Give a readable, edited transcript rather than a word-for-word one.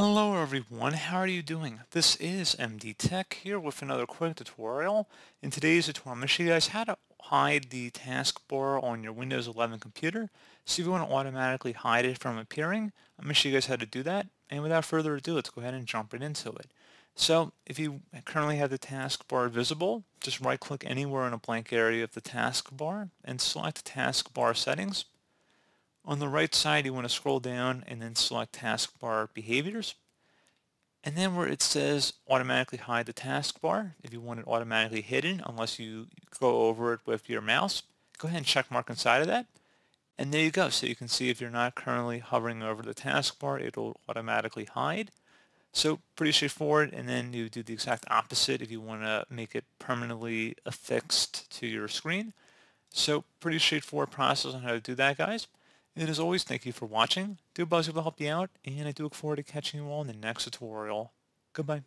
Hello everyone, how are you doing? This is MD Tech here with another quick tutorial. In today's tutorial, I'm going to show you guys how to hide the taskbar on your Windows 11 computer. So if you want to automatically hide it from appearing, I'm going to show you guys how to do that. And without further ado, let's go ahead and jump right into it. So if you currently have the taskbar visible, just right click anywhere in a blank area of the taskbar and select Taskbar Settings. On the right side, you want to scroll down and then select Taskbar Behaviors. And then where it says Automatically Hide the Taskbar, if you want it automatically hidden unless you go over it with your mouse, go ahead and check mark inside of that. And there you go. So you can see if you're not currently hovering over the taskbar, it'll automatically hide. So pretty straightforward. And then you do the exact opposite if you want to make it permanently affixed to your screen. So pretty straightforward process on how to do that, guys. And as always, thank you for watching. Do a buzz to help you out, and I do look forward to catching you all in the next tutorial. Goodbye.